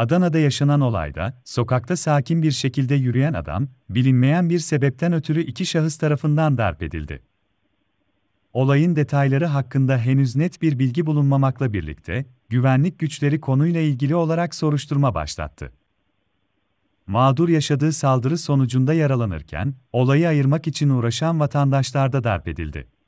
Adana'da yaşanan olayda, sokakta sakin bir şekilde yürüyen adam, bilinmeyen bir sebepten ötürü iki şahıs tarafından darp edildi. Olayın detayları hakkında henüz net bir bilgi bulunmamakla birlikte, güvenlik güçleri konuyla ilgili olarak soruşturma başlattı. Mağdur yaşadığı saldırı sonucunda yaralanırken, olayı ayırmak için uğraşan vatandaşlar da darp edildi.